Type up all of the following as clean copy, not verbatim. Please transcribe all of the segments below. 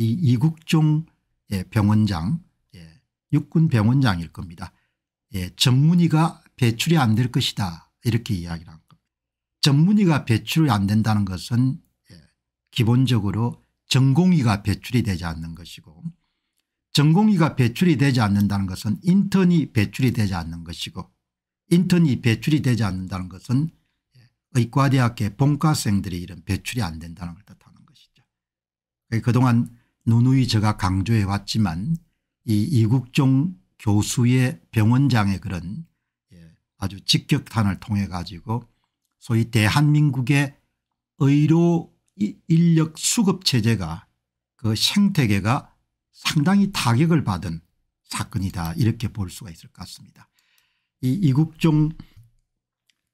이 이국종 병원장, 육군 병원장일 겁니다. 전문의가 배출이 안 될 것이다 이렇게 이야기를 한 겁니다. 전문의가 배출이 안 된다는 것은 기본적으로 전공의가 배출이 되지 않는 것이고, 전공의가 배출이 되지 않는다는 것은 인턴이 배출이 되지 않는 것이고, 인턴이 배출이 되지 않는다는 것은 의과대학의 본과생들이 이런 배출이 안 된다는 걸 뜻하는 것이죠. 그동안 누누이 제가 강조해 왔지만 이 이국종 교수의 병원장의 그런 아주 직격탄을 통해 가지고 소위 대한민국의 의료 인력 수급 체제가 그 생태계가 상당히 타격을 받은 사건이다 이렇게 볼 수가 있을 것 같습니다. 이 이국종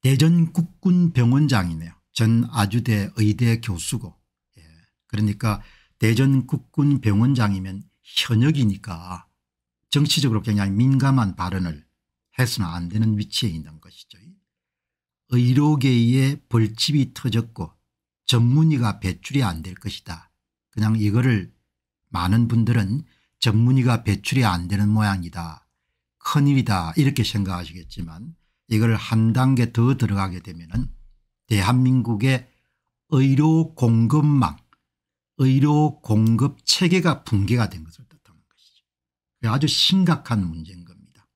대전국군병원장이네요. 전 아주대 의대 교수고, 그러니까 대전국군병원장이면 현역이니까 정치적으로 굉장히 민감한 발언을 해서는 안 되는 위치에 있는 것이죠. 의료계의 벌집이 터졌고 전문의가 배출이 안 될 것이다. 그냥 이거를 많은 분들은 전문의가 배출이 안 되는 모양이다, 큰일이다 이렇게 생각하시겠지만, 이걸 한 단계 더 들어가게 되면은 대한민국의 의료 공급망, 의료 공급 체계가 붕괴가 된 것을 아주 심각한 문제인 겁니다.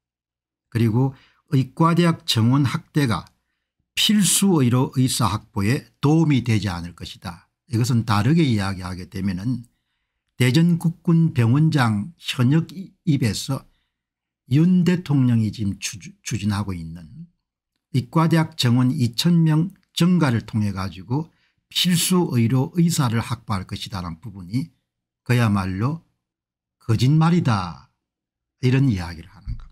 그리고 의과대학 정원 확대가 필수의료 의사 확보에 도움이 되지 않을 것이다. 이것은 다르게 이야기하게 되면은 대전국군 병원장 현역 입에서 윤 대통령이 지금 추진하고 있는 의과대학 정원 2000명 증가를 통해 가지고 필수의료 의사를 확보할 것이다라는 부분이 그야말로 거짓말이다 이런 이야기를 하는 겁니다.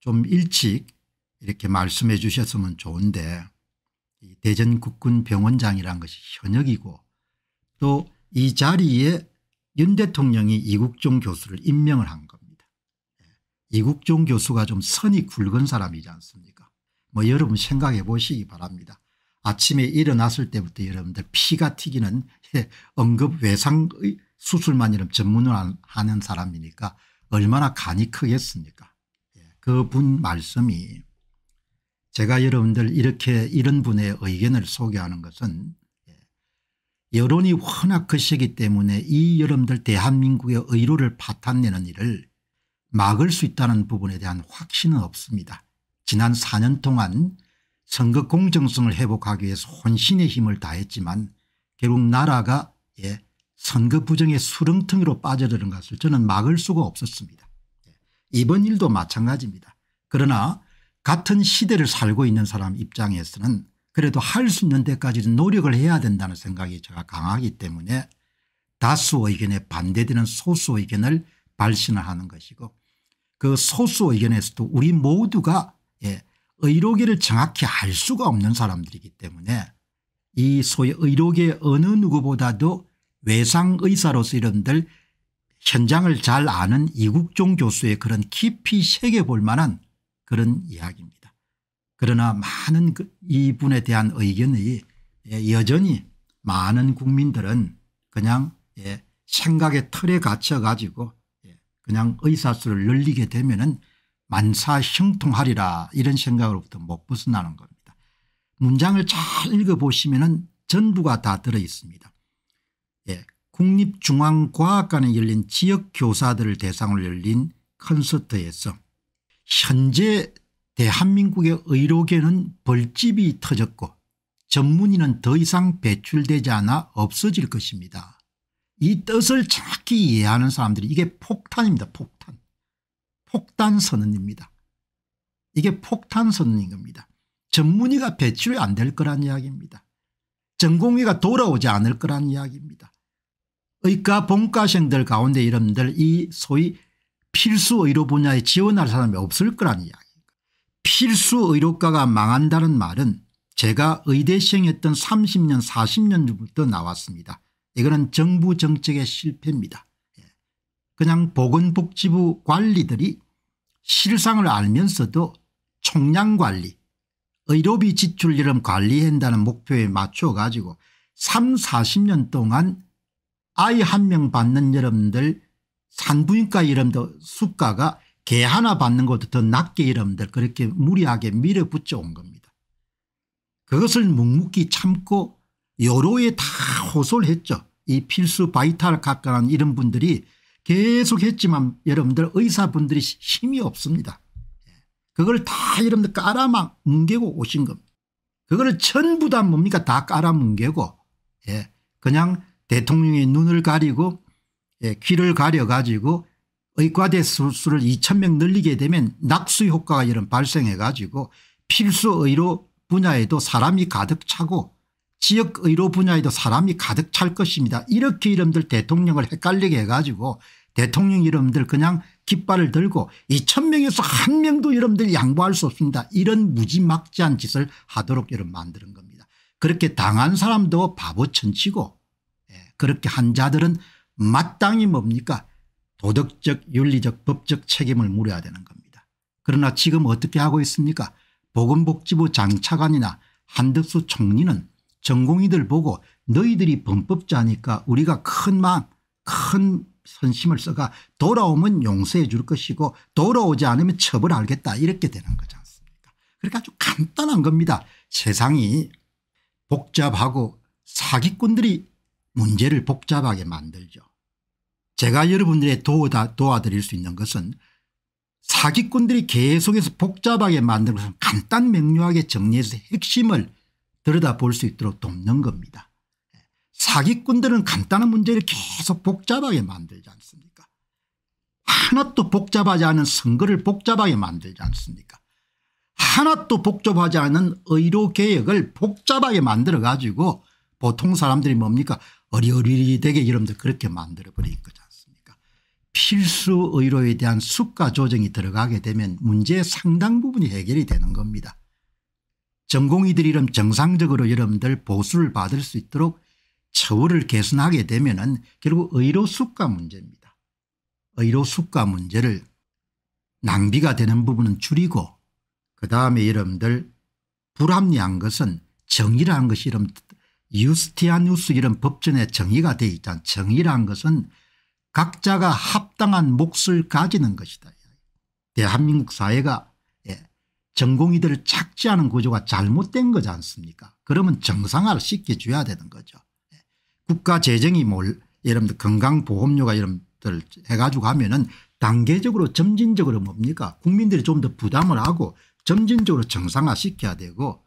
좀 일찍 이렇게 말씀해 주셨으면 좋은데, 이 대전국군병원장이라는 것이 현역이고 또 이 자리에 윤 대통령이 이국종 교수를 임명을 한 겁니다. 이국종 교수가 좀 선이 굵은 사람이지 않습니까? 뭐 여러분 생각해 보시기 바랍니다. 아침에 일어났을 때부터 여러분들 피가 튀기는 응급외상 수술만 이런 전문을 하는 사람이니까 얼마나 간이 크겠습니까? 그분 말씀이, 제가 여러분들 이렇게 이런 분의 의견을 소개하는 것은 여론이 워낙 거시기 때문에 이 여러분들 대한민국의 의료를 파탄내는 일을 막을 수 있다는 부분에 대한 확신은 없습니다. 지난 4년 동안 선거 공정성을 회복하기 위해서 혼신의 힘을 다했지만 결국 나라가 선거 부정의 수렁텅이로 빠져드는 것을 저는 막을 수가 없었습니다. 이번 일도 마찬가지입니다. 그러나 같은 시대를 살고 있는 사람 입장에서는 그래도 할 수 있는 데까지는 노력을 해야 된다는 생각이 제가 강하기 때문에 다수 의견에 반대되는 소수 의견을 발신을 하는 것이고, 그 소수 의견에서도 우리 모두가 의료계를 정확히 알 수가 없는 사람들이기 때문에 이 소위 의료계 어느 누구보다도 외상의사로서 이런들 현장을 잘 아는 이국종 교수의 그런 깊이 새겨볼 만한 그런 이야기입니다. 그러나 많은 이분에 대한 의견이 여전히 많은 국민들은 그냥 생각의 틀에 갇혀 가지고 그냥 의사수를 늘리게 되면은 만사형통하리라 이런 생각으로부터 못 벗어나는 겁니다. 문장을 잘 읽어보시면은 전부가 다 들어있습니다. 국립중앙과학관에 열린 지역교사들을 대상으로 열린 콘서트에서 현재 대한민국의 의료계는 벌집이 터졌고 전문의는 더 이상 배출되지 않아 없어질 것입니다. 이 뜻을 정확히 이해하는 사람들이, 이게 폭탄입니다. 폭탄. 폭탄 선언입니다. 이게 폭탄 선언인 겁니다. 전문의가 배출이 안 될 거란 이야기입니다. 전공의가 돌아오지 않을 거란 이야기입니다. 의과 본과생들 가운데 여러분들 이 소위 필수의료 분야에 지원할 사람이 없을 거라는 이야기입니다. 필수의료과가 망한다는 말은 제가 의대 시행했던 30년 40년 전부터 나왔습니다. 이거는 정부 정책의 실패입니다. 그냥 보건복지부 관리들이 실상을 알면서도 총량관리 의료비 지출이름 관리한다는 목표에 맞춰 가지고 3, 40년 동안 아이 한 명 받는 여러분들 산부인과 여러분들 수가가 개 하나 받는 것도 더 낮게 여러분들 그렇게 무리하게 밀어붙여 온 겁니다. 그것을 묵묵히 참고 여로에 다 호소했죠. 이 필수 바이탈 각과라는 이런 분들이 계속 했지만 여러분들 의사분들이 힘이 없습니다. 그걸 다 여러분들 깔아뭉개고 오신 겁니다. 그거를 전부 다 뭡니까 다 깔아뭉개고 그냥 대통령의 눈을 가리고 귀를 가려가지고 의과대 수술을 2,000명 늘리게 되면 낙수 효과가 이런 발생해가지고 필수 의료 분야에도 사람이 가득 차고 지역 의료 분야에도 사람이 가득 찰 것입니다. 이렇게 이름들 대통령을 헷갈리게 해가지고 대통령 이름들 그냥 깃발을 들고 2,000명에서 한 명도 이름들 양보할 수 없습니다. 이런 무지막지한 짓을 하도록 이런 만드는 겁니다. 그렇게 당한 사람도 바보 천치고 그렇게 한 자들은 마땅히 뭡니까 도덕적 윤리적 법적 책임을 물어야 되는 겁니다. 그러나 지금 어떻게 하고 있습니까? 보건복지부 장차관이나 한덕수 총리는 전공의들 보고 너희들이 범법자니까 우리가 큰 마음 큰 선심을 써가 돌아오면 용서해 줄 것이고 돌아오지 않으면 처벌하겠다 이렇게 되는 거지 않습니까? 그러니까 아주 간단한 겁니다. 세상이 복잡하고 사기꾼들이 문제를 복잡하게 만들죠. 제가 여러분들의 도와드릴 수 있는 것은 사기꾼들이 계속해서 복잡하게 만들고 간단 명료하게 정리해서 핵심을 들여다볼 수 있도록 돕는 겁니다. 사기꾼들은 간단한 문제를 계속 복잡하게 만들지 않습니까? 하나도 복잡하지 않은 선거를 복잡하게 만들지 않습니까? 하나도 복잡하지 않은 의료개혁을 복잡하게 만들어 가지고 보통 사람들이 뭡니까? 어리어리 되게 여러분들 그렇게 만들어버린 거지 않습니까? 필수 의료에 대한 수가 조정이 들어가게 되면 문제의 상당 부분이 해결이 되는 겁니다. 전공의들이 이런 정상적으로 여러분들 보수를 받을 수 있도록 처우를 개선하게 되면은 결국 의료 수가 문제입니다. 의료 수가 문제를 낭비가 되는 부분은 줄이고 그다음에 여러분들 불합리한 것은 정의라는 것이 이런 유스티아누스 이런 법전에 정의가 되어 있잖아. 정의라는 것은 각자가 합당한 몫을 가지는 것이다. 대한민국 사회가 전공의들을 착취하는 구조가 잘못된 거지 않습니까? 그러면 정상화를 시켜줘야 되는 거죠. 국가 재정이 여러분들 건강보험료가 여러분들 해가지고 하면은 단계적으로 점진적으로 뭡니까? 국민들이 좀 더 부담을 하고 점진적으로 정상화 시켜야 되고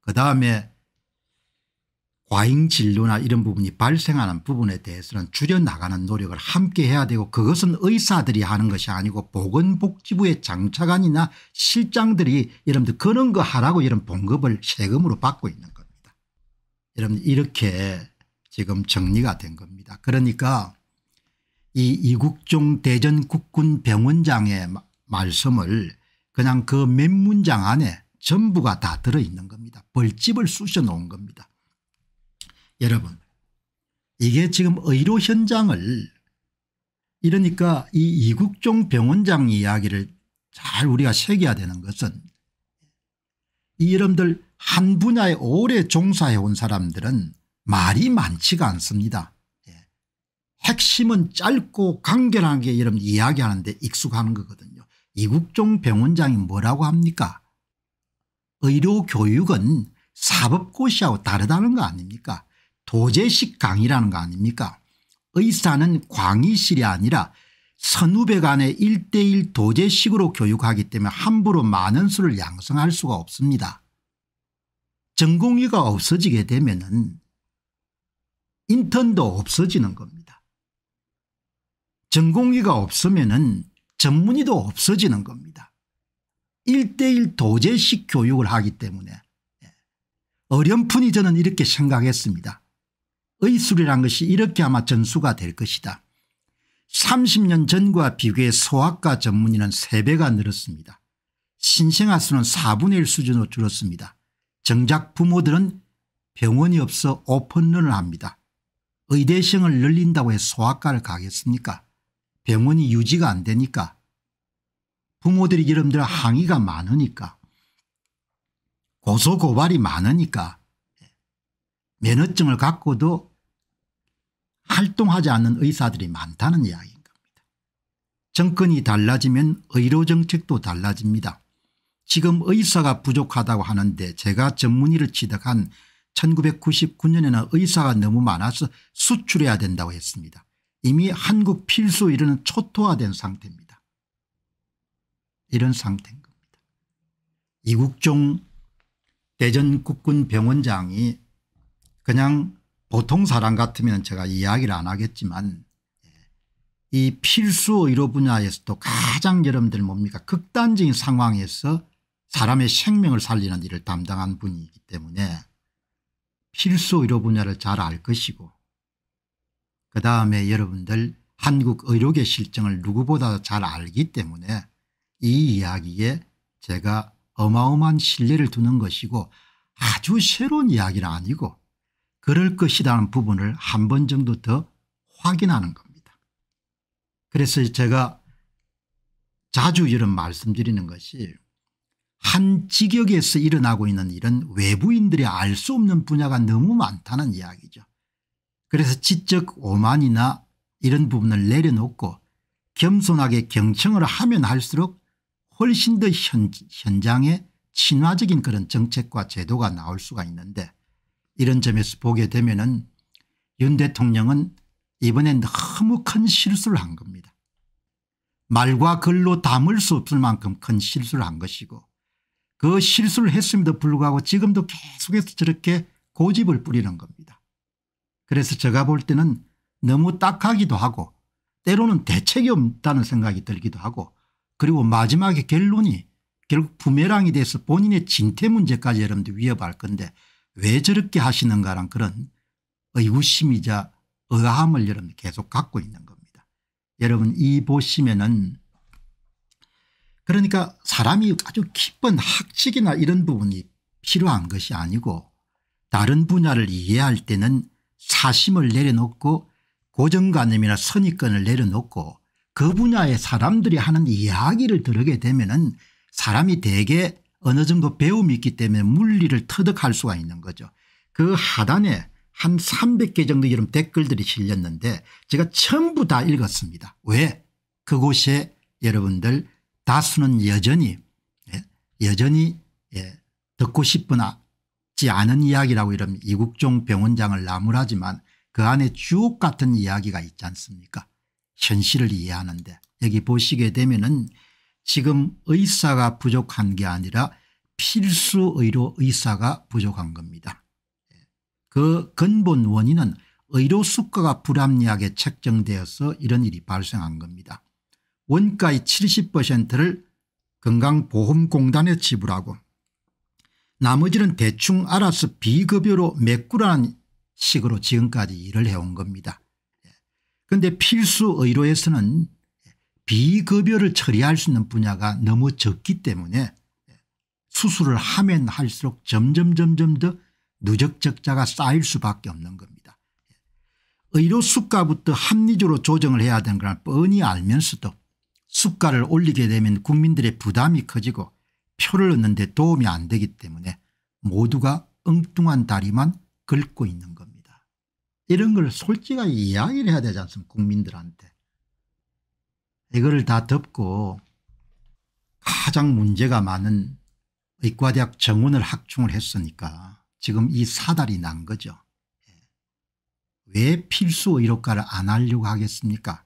그다음에 과잉 진료나 이런 부분이 발생하는 부분에 대해서는 줄여나가는 노력을 함께 해야 되고 그것은 의사들이 하는 것이 아니고 보건복지부의 장차관이나 실장들이 여러분들 그런 거 하라고 이런 봉급을 세금으로 받고 있는 겁니다. 여러분 이렇게 지금 정리가 된 겁니다. 그러니까 이 이국종 대전 국군병원장의 말씀을 그냥 그 몇 문장 안에 전부가 다 들어있는 겁니다. 벌집을 쑤셔 놓은 겁니다. 여러분 이게 지금 의료 현장을 이러니까 이 이국종 병원장 이야기를 잘 우리가 새겨야 되는 것은 이 여러분들 한 분야에 오래 종사해 온 사람들은 말이 많지가 않습니다. 핵심은 짧고 간결하게 여러분 이야기하는데 익숙한 거거든요. 이국종 병원장이 뭐라고 합니까? 의료 교육은 사법고시하고 다르다는 거 아닙니까? 도제식 강의라는 거 아닙니까? 의사는 강의실이 아니라 선후배 간의 1:1 도제식으로 교육하기 때문에 함부로 많은 수를 양성할 수가 없습니다. 전공의가 없어지게 되면은 인턴도 없어지는 겁니다. 전공의가 없으면은 전문의도 없어지는 겁니다. 1:1 도제식 교육을 하기 때문에 어렴풋이 저는 이렇게 생각했습니다. 의술이란 것이 이렇게 아마 전수가 될 것이다. 30년 전과 비교해 소아과 전문의는 3배가 늘었습니다. 신생아 수는 4분의 1 수준으로 줄었습니다. 정작 부모들은 병원이 없어 오픈런을 합니다. 의대 시형을 늘린다고 해 소아과를 가겠습니까? 병원이 유지가 안 되니까, 부모들이 여러분들 항의가 많으니까, 고소고발이 많으니까, 면허증을 갖고도 활동하지 않는 의사들이 많다는 이야기인 겁니다. 정권이 달라지면 의료정책도 달라집니다. 지금 의사가 부족하다고 하는데 제가 전문의를 취득한 1999년에는 의사가 너무 많아서 수출해야 된다고 했습니다. 이미 한국 필수 의료는 초토화된 상태입니다. 이런 상태인 겁니다. 이국종 대전국군병원장이 그냥 보통 사람 같으면 제가 이야기를 안 하겠지만 이 필수 의료 분야에서도 가장 여러분들 뭡니까 극단적인 상황에서 사람의 생명을 살리는 일을 담당한 분이기 때문에 필수 의료 분야를 잘 알 것이고, 그다음에 여러분들 한국 의료계 실정을 누구보다 잘 알기 때문에 이 이야기에 제가 어마어마한 신뢰를 두는 것이고, 아주 새로운 이야기는 아니고 그럴 것이라는 부분을 한 번 정도 더 확인하는 겁니다. 그래서 제가 자주 이런 말씀드리는 것이, 한 직역에서 일어나고 있는 일은 외부인들이 알 수 없는 분야가 너무 많다는 이야기죠. 그래서 지적 오만이나 이런 부분을 내려놓고 겸손하게 경청을 하면 할수록 훨씬 더 현장에 친화적인 그런 정책과 제도가 나올 수가 있는데, 이런 점에서 보게 되면은 윤 대통령은 이번에 너무 큰 실수를 한 겁니다. 말과 글로 담을 수 없을 만큼 큰 실수를 한 것이고, 그 실수를 했음에도 불구하고 지금도 계속해서 저렇게 고집을 부리는 겁니다. 그래서 제가 볼 때는 너무 딱하기도 하고, 때로는 대책이 없다는 생각이 들기도 하고, 그리고 마지막에 결론이 결국 부메랑이 돼서 본인의 진퇴 문제까지 여러분들 위협할 건데 왜 저렇게 하시는가란 그런 의구심이자 의아함을 여러분들 계속 갖고 있는 겁니다. 여러분 이 보시면은, 그러니까 사람이 아주 깊은 학식이나 이런 부분이 필요한 것이 아니고, 다른 분야를 이해할 때는 사심을 내려놓고 고정관념이나 선입견을 내려놓고 그 분야의 사람들이 하는 이야기를 들으게 되면은 사람이 대개 어느 정도 배움이 있기 때문에 물리를 터득할 수가 있는 거죠. 그 하단에 한 300개 정도 이런 댓글들이 실렸는데 제가 전부 다 읽었습니다. 왜? 그곳에 여러분들 다수는 여전히 듣고 싶지 않은 이야기라고 이러면 이국종 병원장을 나무라지만 그 안에 주옥 같은 이야기가 있지 않습니까? 현실을 이해하는데, 여기 보시게 되면은 지금 의사가 부족한 게 아니라 필수 의료 의사가 부족한 겁니다. 그 근본 원인은 의료 수가가 불합리하게 책정되어서 이런 일이 발생한 겁니다. 원가의 70%를 건강보험공단에 지불하고 나머지는 대충 알아서 비급여로 메꾸라는 식으로 지금까지 일을 해온 겁니다. 그런데 필수 의료에서는 비급여를 처리할 수 있는 분야가 너무 적기 때문에 수술을 하면 할수록 점점 더 누적 적자가 쌓일 수밖에 없는 겁니다. 의료 수가부터 합리적으로 조정을 해야 되는 걸 뻔히 알면서도 수가를 올리게 되면 국민들의 부담이 커지고 표를 얻는 데 도움이 안 되기 때문에 모두가 엉뚱한 다리만 긁고 있는 겁니다. 이런 걸 솔직하게 이야기를 해야 되지 않습니까? 국민들한테. 이거를 다 덮고 가장 문제가 많은 의과대학 정원을 확충을 했으니까 지금 이 사달이 난 거죠. 왜 필수 의료과를 안 하려고 하겠습니까?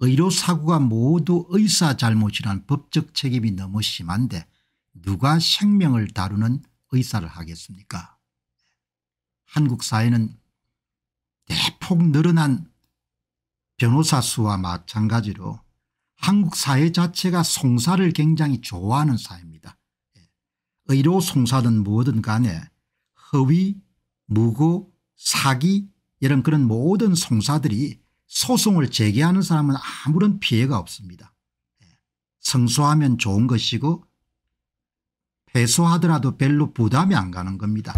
의료사고가 모두 의사 잘못이란 법적 책임이 너무 심한데 누가 생명을 다루는 의사를 하겠습니까? 한국 사회는 대폭 늘어난 변호사 수와 마찬가지로 한국 사회 자체가 송사를 굉장히 좋아하는 사회입니다. 의료 송사든 뭐든 간에 허위, 무고, 사기, 여러분 그런 모든 송사들이 소송을 제기하는 사람은 아무런 피해가 없습니다. 성소하면 좋은 것이고 패소하더라도 별로 부담이 안 가는 겁니다.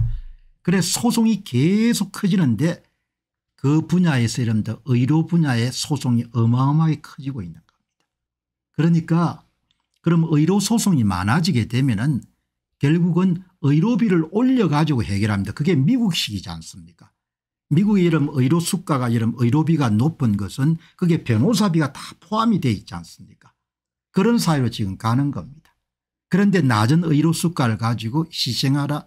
그래 소송이 계속 커지는데 그 분야에서 여러분들 의료 분야의 소송이 어마어마하게 커지고 있는 겁니다. 그러니까 그럼 의료 소송이 많아지게 되면은 결국은 의료비를 올려가지고 해결합니다. 그게 미국식이지 않습니까? 미국의 이런 의료 수가가 이런 의료비가 높은 것은 그게 변호사비가 다 포함이 되어 있지 않습니까? 그런 사회로 지금 가는 겁니다. 그런데 낮은 의료 수가를 가지고 희생하라,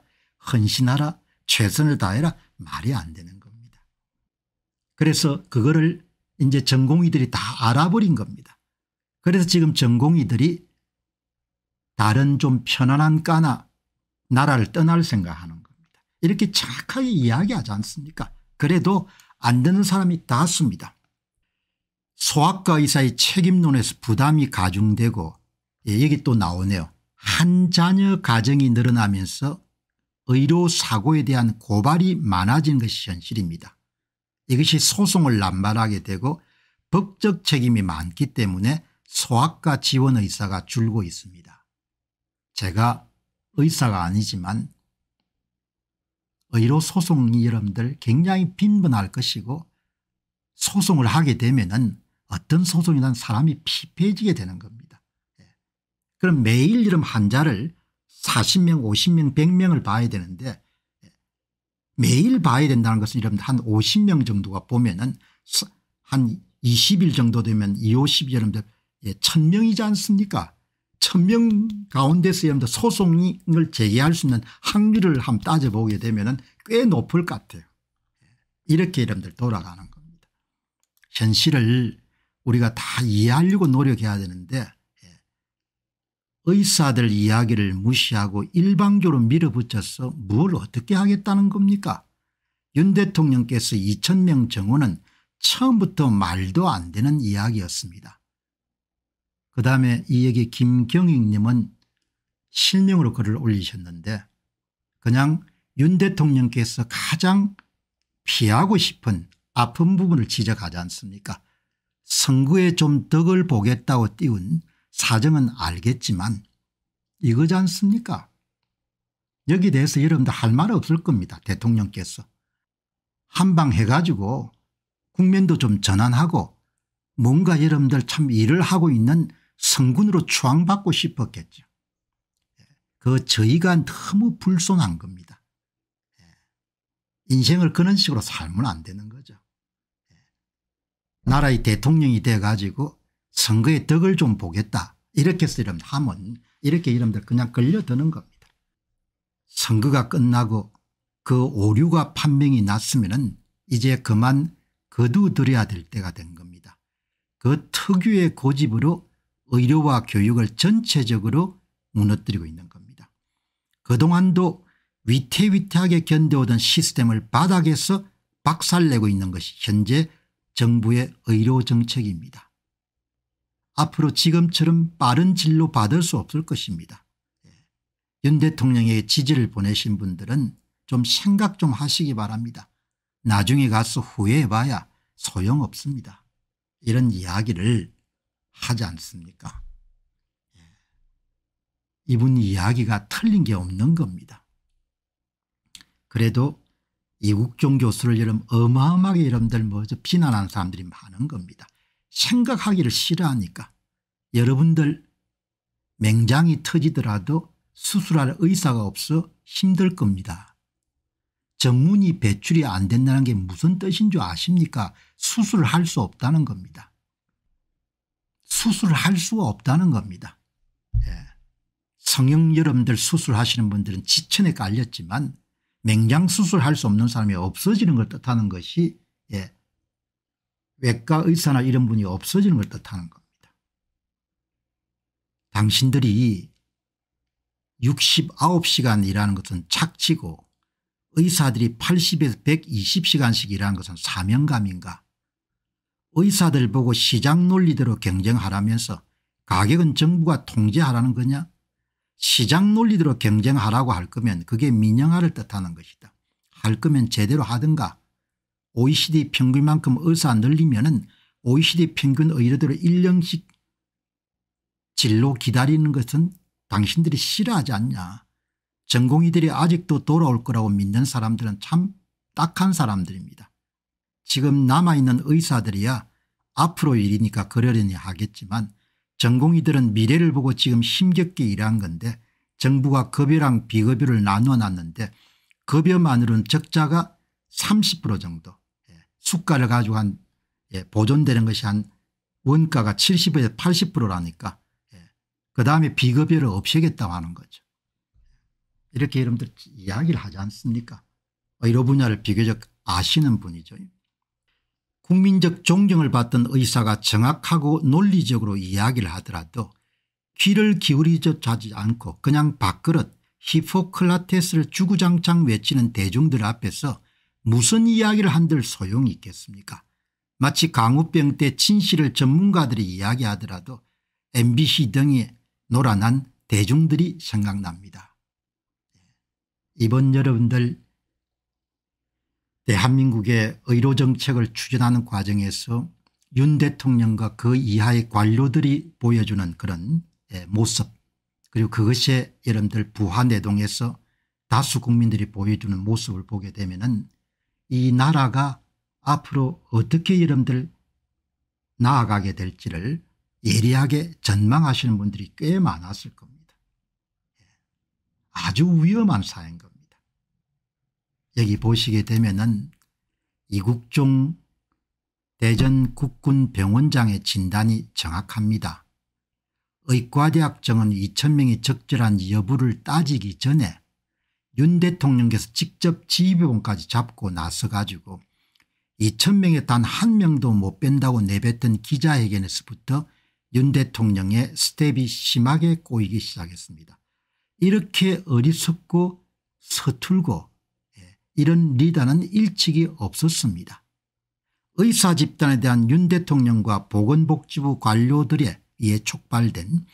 헌신하라, 최선을 다해라 말이 안 되는 겁니다. 그래서 그거를 이제 전공의들이 다 알아버린 겁니다. 그래서 지금 전공의들이 다른 좀 편안한 까나 나라를 떠날 생각하는 겁니다. 이렇게 정확하게 이야기하지 않습니까? 그래도 안 듣는 사람이 다수입니다. 소아과 의사의 책임론에서 부담이 가중되고 여기 또 나오네요. 한 자녀 가정이 늘어나면서 의료 사고에 대한 고발이 많아진 것이 현실입니다. 이것이 소송을 남발하게 되고 법적 책임이 많기 때문에 소아과 지원 의사가 줄고 있습니다. 제가 의사가 아니지만 의료 소송이 여러분들 굉장히 빈번할 것이고 소송을 하게 되면은 어떤 소송이든 사람이 피폐해지게 되는 겁니다. 그럼 매일 이런 환자를 40명, 50명, 100명을 봐야 되는데 매일 봐야 된다는 것은 여러분들 한 50명 정도가 보면은 한 20일 정도 되면 2, 50이 여러분들 1000명이지 않습니까? 1000명 가운데서 여러분들 소송을 제기할 수 있는 확률을 한번 따져보게 되면은 꽤 높을 것 같아요. 이렇게 여러분들 돌아가는 겁니다. 현실을 우리가 다 이해하려고 노력해야 되는데 의사들 이야기를 무시하고 일방적으로 밀어붙여서 뭘 어떻게 하겠다는 겁니까? 윤 대통령께서 2000명 정원은 처음부터 말도 안 되는 이야기였습니다. 그다음에 이 얘기 김경익님은 실명으로 글을 올리셨는데 그냥 윤 대통령께서 가장 피하고 싶은 아픈 부분을 지적하지 않습니까? 선거에 좀 덕을 보겠다고 띄운 사정은 알겠지만 이거지 않습니까? 여기 대해서 여러분들 할 말 없을 겁니다. 대통령께서 한방 해가지고 국면도 좀 전환하고 뭔가 여러분들 참 일을 하고 있는 성군으로 추앙받고 싶었겠죠. 그 저희가 너무 불손한 겁니다. 인생을 그런 식으로 살면 안 되는 거죠. 나라의 대통령이 돼가지고 선거의 덕을 좀 보겠다 이렇게 해서 이러면 하면 이렇게 여러분들 그냥 걸려드는 겁니다. 선거가 끝나고 그 오류가 판명이 났으면은 이제 그만 거두들여야 될 때가 된 겁니다. 그 특유의 고집으로 의료와 교육을 전체적으로 무너뜨리고 있는 겁니다. 그동안도 위태위태하게 견뎌오던 시스템을 바닥에서 박살내고 있는 것이 현재 정부의 의료 정책입니다. 앞으로 지금처럼 빠른 진료 받을 수 없을 것입니다. 윤 대통령에게 지지를 보내신 분들은 좀 생각 좀 하시기 바랍니다. 나중에 가서 후회해봐야 소용없습니다. 이런 이야기를 하지 않습니까? 이분 이야기가 틀린 게 없는 겁니다. 그래도 이국종 교수를 여러분 어마어마하게 여러분들 먼저 비난하는 사람들이 많은 겁니다. 생각하기를 싫어하니까 여러분들 맹장이 터지더라도 수술할 의사가 없어 힘들 겁니다. 전문의 배출이 안 된다는 게 무슨 뜻인 줄 아십니까? 수술을 할 수 없다는 겁니다. 수술을 할 수가 없다는 겁니다. 성형 여러분들 수술하시는 분들은 지천에 깔렸지만 맹장 수술할 수 없는 사람이 없어지는 걸 뜻하는 것이 외과 의사나 이런 분이 없어지는 걸 뜻하는 겁니다. 당신들이 69시간 일하는 것은 착취고 의사들이 80에서 120시간씩 일하는 것은 사명감인가? 의사들 보고 시장 논리대로 경쟁하라면서 가격은 정부가 통제하라는 거냐? 시장 논리대로 경쟁하라고 할 거면 그게 민영화를 뜻하는 것이다. 할 거면 제대로 하든가 OECD 평균만큼 어서 안 늘리면은 OECD 평균 의료대로 1년씩 진료 기다리는 것은 당신들이 싫어하지 않냐. 전공의들이 아직도 돌아올 거라고 믿는 사람들은 참 딱한 사람들입니다. 지금 남아있는 의사들이야 앞으로 일이니까 그러려니 하겠지만 전공의들은 미래를 보고 지금 힘겹게 일한 건데 정부가 급여랑 비급여를 나누어 놨는데 급여만으로는 적자가 30% 정도, 수가를 가지고 한 보존되는 것이 한 원가가 70에서 80%라니까 그다음에 비급여를 없애겠다고 하는 거죠. 이렇게 여러분들 이야기를 하지 않습니까? 의료 분야를 비교적 아시는 분이죠. 국민적 존경을 받던 의사가 정확하고 논리적으로 이야기를 하더라도 귀를 기울이지 않고 그냥 밥그릇 히포크라테스를 주구장창 외치는 대중들 앞에서 무슨 이야기를 한들 소용이 있겠습니까? 마치 강우병 때 진실을 전문가들이 이야기하더라도 MBC 등이 놀아난 대중들이 생각납니다. 이번 여러분들 대한민국의 의료정책을 추진하는 과정에서 윤 대통령과 그 이하의 관료들이 보여주는 그런 모습, 그리고 그것에 여러분들 부하내동에서 다수 국민들이 보여주는 모습을 보게 되면은 이 나라가 앞으로 어떻게 여러분들 나아가게 될지를 예리하게 전망하시는 분들이 꽤 많았을 겁니다. 아주 위험한 사회인 겁니다. 여기 보시게 되면은 이국종 대전 국군병원장의 진단이 정확합니다. 의과대학청은 2,000명이 적절한 여부를 따지기 전에 윤 대통령께서 직접 지휘병원까지 잡고 나서 가지고 2,000명에 단 한 명도 못 뺀다고 내뱉은 기자회견에서부터 윤 대통령의 스텝이 심하게 꼬이기 시작했습니다. 이렇게 어리석고 서툴고 이런 리더는 일찍이 없었습니다. 의사 집단에 대한 윤 대통령과 보건복지부 관료들에 의해 촉발된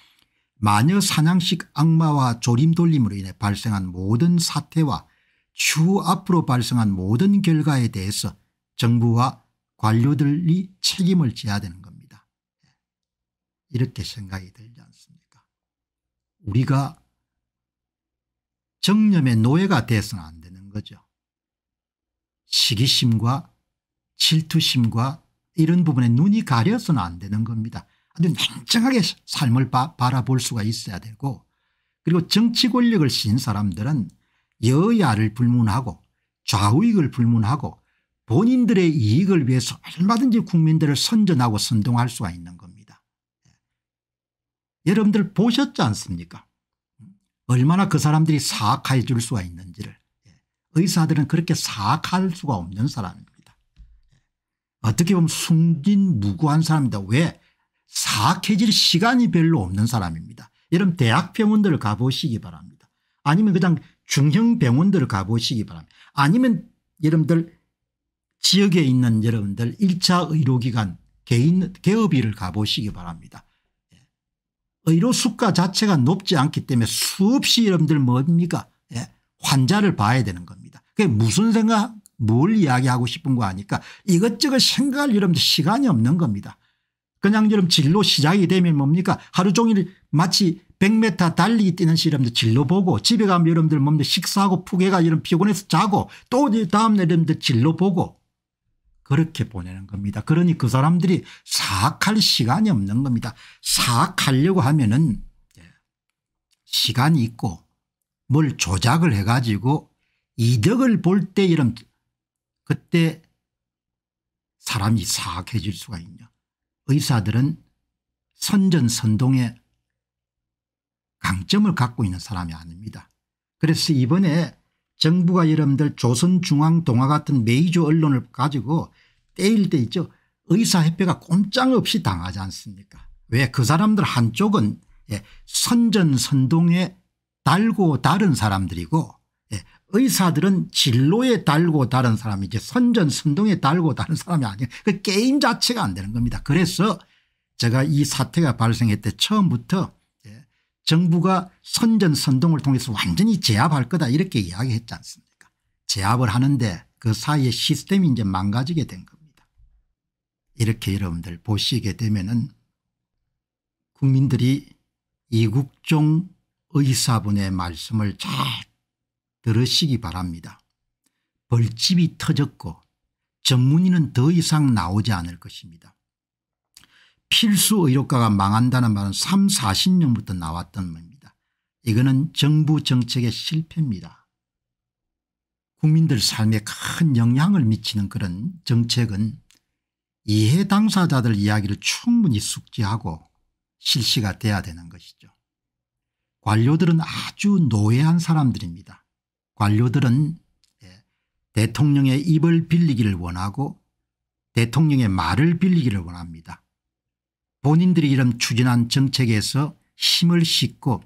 마녀 사냥식 악마와 조림돌림으로 인해 발생한 모든 사태와 추후 앞으로 발생한 모든 결과에 대해서 정부와 관료들이 책임을 져야 되는 겁니다. 이렇게 생각이 들지 않습니까? 우리가 정념의 노예가 돼서는 안 되는 거죠. 시기심과 질투심과 이런 부분에 눈이 가려서는 안 되는 겁니다. 아주 냉정하게 삶을 바라볼 수가 있어야 되고, 그리고 정치 권력을 쥔 사람들은 여야를 불문하고 좌우익을 불문하고 본인들의 이익을 위해서 얼마든지 국민들을 선전하고 선동할 수가 있는 겁니다. 여러분들 보셨지 않습니까? 얼마나 그 사람들이 사악해 줄 수가 있는지를. 의사들은 그렇게 사악할 수가 없는 사람입니다. 어떻게 보면 숭진무구한 사람입니다. 왜? 사악해질 시간이 별로 없는 사람입니다. 여러분 대학병원들을 가보시기 바랍니다. 아니면 그냥 중형병원들을 가보시기 바랍니다. 아니면 여러분들 지역에 있는 여러분들 1차 의료기관 개인 개업의를 가보시기 바랍니다. 의료 수가 자체가 높지 않기 때문에 수없이 여러분들 뭡니까? 환자를 봐야 되는 겁니다. 그게 무슨 생각, 뭘 이야기하고 싶은 거 아니까 이것저것 생각할 여러분들 시간이 없는 겁니다. 그냥 여러분 진로 시작이 되면 뭡니까? 하루 종일 마치 100m 달리기 뛰는 사람들 진로 보고 집에 가면 여러분들 뭡니까? 식사하고 푹 해가 여러분 피곤해서 자고 또 다음날 여러분들 진로 보고 그렇게 보내는 겁니다. 그러니 그 사람들이 사악할 시간이 없는 겁니다. 사악하려고 하면은 시간이 있고 뭘 조작을 해가지고 이득을 볼 때 이런 그때 사람이 사악해질 수가 있냐. 의사들은 선전선동에 강점을 갖고 있는 사람이 아닙니다. 그래서 이번에 정부가 여러분들 조선중앙동화 같은 메이저 언론을 가지고 때릴 때 있죠. 의사협회가 꼼짝없이 당하지 않습니까? 왜? 그 사람들 한쪽은 선전선동에 달고 다른 사람들이고 의사들은 진로에 달고 다른 사람이지 선전선동에 달고 다른 사람이 아니에요. 그 게임 자체가 안 되는 겁니다. 그래서 제가 이 사태가 발생했을 때 처음부터 정부가 선전선동을 통해서 완전히 제압할 거다 이렇게 이야기했지 않습니까? 제압을 하는데 그 사이에 시스템이 이제 망가지게 된 겁니다. 이렇게 여러분들 보시게 되면은 국민들이 이국종 의사분의 말씀을 잘 들으시기 바랍니다. 벌집이 터졌고 전문의는 더 이상 나오지 않을 것입니다. 필수 의료과가 망한다는 말은 3, 40년부터 나왔던 겁니다. 이거는 정부 정책의 실패입니다. 국민들 삶에 큰 영향을 미치는 그런 정책은 이해 당사자들 이야기를 충분히 숙지하고 실시가 돼야 되는 것이죠. 관료들은 아주 노예한 사람들입니다. 관료들은 대통령의 입을 빌리기를 원하고 대통령의 말을 빌리기를 원합니다. 본인들이 이런 추진한 정책에서 힘을 싣고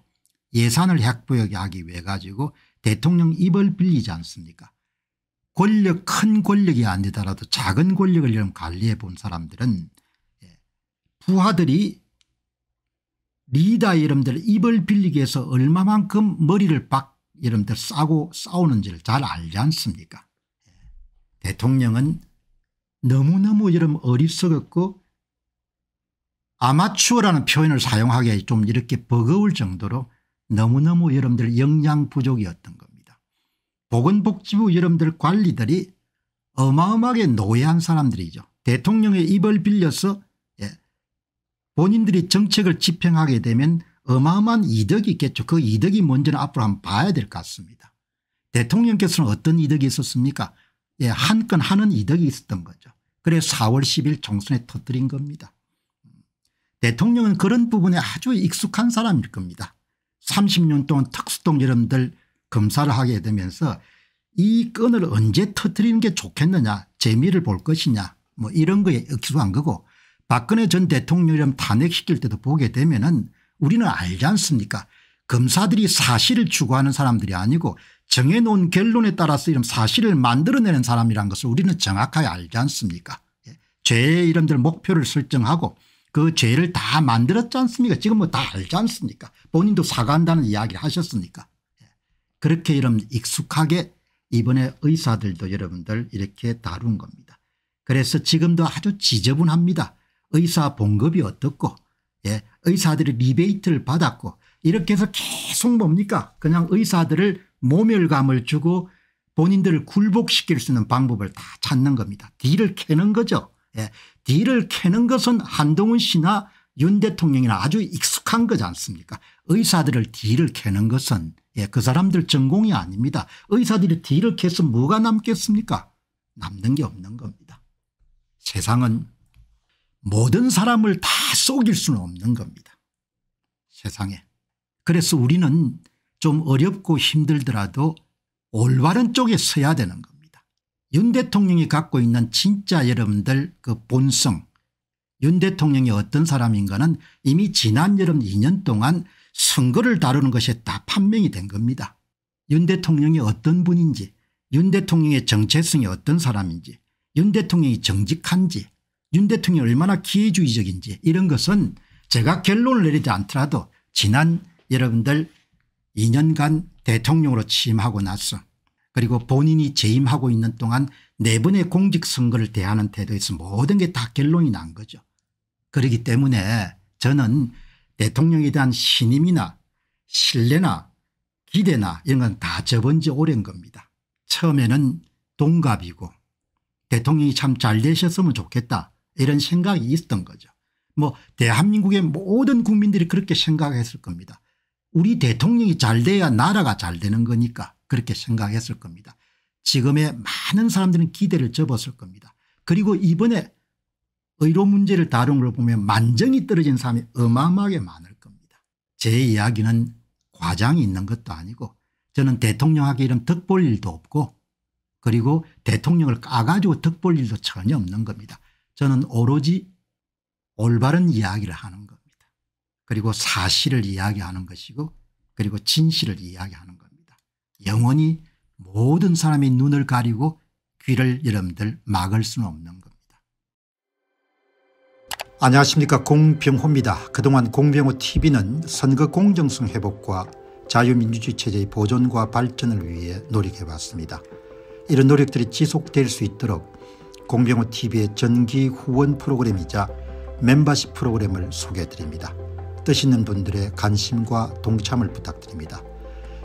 예산을 확보하게 하기 위해 가지고 대통령 입을 빌리지 않습니까? 권력, 큰 권력이 아니더라도 작은 권력을 이런 관리해 본 사람들은 부하들이 리더 여러분들 입을 빌리기 위해서 얼마만큼 머리를 박 여러분들 싸고 싸우는지를 잘 알지 않습니까? 대통령은 너무너무 여러분 어리석었고 아마추어라는 표현을 사용하기에 좀 이렇게 버거울 정도로 너무너무 여러분들 역량 부족이었던 겁니다. 보건복지부 여러분들 관리들이 어마어마하게 노예한 사람들이죠. 대통령의 입을 빌려서 본인들이 정책을 집행하게 되면 어마어마한 이득이 있겠죠. 그 이득이 뭔지는 앞으로 한번 봐야 될 것 같습니다. 대통령께서는 어떤 이득이 있었습니까? 예, 한 건 하는 이득이 있었던 거죠. 그래서 4월 10일 총선에 터뜨린 겁니다. 대통령은 그런 부분에 아주 익숙한 사람일 겁니다. 30년 동안 특수통 여러분들 검사를 하게 되면서 이 건을 언제 터뜨리는 게 좋겠느냐, 재미를 볼 것이냐, 뭐 이런 거에 익숙한 거고, 박근혜 전 대통령을 탄핵시킬 때도 보게 되면은 우리는 알지 않습니까? 검사들이 사실을 추구하는 사람들이 아니고 정해놓은 결론에 따라서 이런 사실을 만들어내는 사람이란 것을 우리는 정확하게 알지 않습니까? 예. 죄의 이름들 목표를 설정하고 그 죄를 다 만들었지 않습니까? 지금 뭐 다 알지 않습니까? 본인도 사과한다는 이야기를 하셨으니까. 예. 그렇게 이런 익숙하게 이번에 의사들도 여러분들 이렇게 다룬 겁니다. 그래서 지금도 아주 지저분합니다. 의사 봉급이 어떻고, 예, 의사들이 리베이트를 받았고, 이렇게 해서 계속 뭡니까? 그냥 의사들을 모멸감을 주고 본인들을 굴복시킬 수 있는 방법을 다 찾는 겁니다. 뒤를 캐는 거죠. 예, 뒤를 캐는 것은 한동훈 씨나 윤 대통령이나 아주 익숙한 거지 않습니까? 의사들을 뒤를 캐는 것은 예, 그 사람들 전공이 아닙니다. 의사들이 뒤를 캐서 뭐가 남겠습니까? 남는 게 없는 겁니다. 세상은 모든 사람을 다 속일 수는 없는 겁니다. 세상에. 그래서 우리는 좀 어렵고 힘들더라도 올바른 쪽에 서야 되는 겁니다. 윤 대통령이 갖고 있는 진짜 여러분들 그 본성, 윤 대통령이 어떤 사람인가는 이미 지난 여름 2년 동안 선거를 다루는 것에 다 판명이 된 겁니다. 윤 대통령이 어떤 분인지, 윤 대통령의 정체성이 어떤 사람인지, 윤 대통령이 정직한지, 윤 대통령이 얼마나 기회주의적인지, 이런 것은 제가 결론을 내리지 않더라도 지난 여러분들 2년간 대통령으로 취임하고 나서 그리고 본인이 재임하고 있는 동안 4번의 공직선거를 대하는 태도에서 모든 게 다 결론이 난 거죠. 그렇기 때문에 저는 대통령에 대한 신임이나 신뢰나 기대나 이런 건 다 접은 지 오랜 겁니다. 처음에는 동갑이고 대통령이 참 잘 되셨으면 좋겠다, 이런 생각이 있었던 거죠. 뭐 대한민국의 모든 국민들이 그렇게 생각했을 겁니다. 우리 대통령이 잘 돼야 나라가 잘 되는 거니까 그렇게 생각했을 겁니다. 지금의 많은 사람들은 기대를 접었을 겁니다. 그리고 이번에 의료 문제를 다룬 걸 보면 만정이 떨어진 사람이 어마어마하게 많을 겁니다. 제 이야기는 과장이 있는 것도 아니고 저는 대통령에게 이런 덕 볼 일도 없고 그리고 대통령을 까가지고 덕 볼 일도 전혀 없는 겁니다. 저는 오로지 올바른 이야기를 하는 겁니다. 그리고 사실을 이야기하는 것이고 그리고 진실을 이야기하는 겁니다. 영원히 모든 사람의 눈을 가리고 귀를 여러분들 막을 수는 없는 겁니다. 안녕하십니까, 공병호입니다. 그동안 공병호TV는 선거 공정성 회복과 자유민주주의 체제의 보존과 발전을 위해 노력해왔습니다. 이런 노력들이 지속될 수 있도록 공병호 TV의 전기 후원 프로그램이자 멤버십 프로그램을 소개해드립니다. 뜻 있는 분들의 관심과 동참을 부탁드립니다.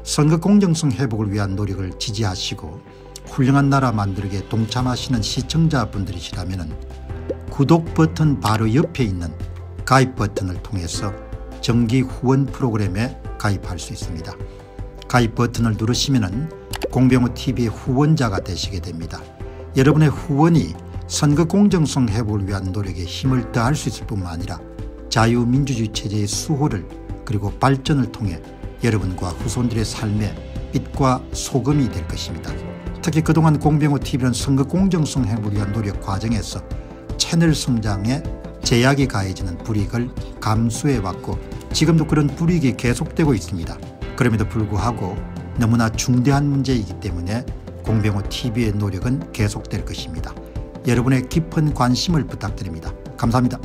선거 공정성 회복을 위한 노력을 지지하시고 훌륭한 나라 만들기에 동참하시는 시청자분들이시라면 구독 버튼 바로 옆에 있는 가입 버튼을 통해서 정기 후원 프로그램에 가입할 수 있습니다. 가입 버튼을 누르시면 공병호TV의 후원자가 되시게 됩니다. 여러분의 후원이 선거 공정성 회복을 위한 노력에 힘을 더할 수 있을 뿐만 아니라 자유민주주의 체제의 수호를 그리고 발전을 통해 여러분과 후손들의 삶에 빛과 소금이 될 것입니다. 특히 그동안 공병호TV는 선거 공정성 회복을 위한 노력 과정에서 채널 성장에 제약이 가해지는 불이익을 감수해왔고 지금도 그런 불이익이 계속되고 있습니다. 그럼에도 불구하고 너무나 중대한 문제이기 때문에 공병호TV의 노력은 계속될 것입니다. 여러분의 깊은 관심을 부탁드립니다. 감사합니다.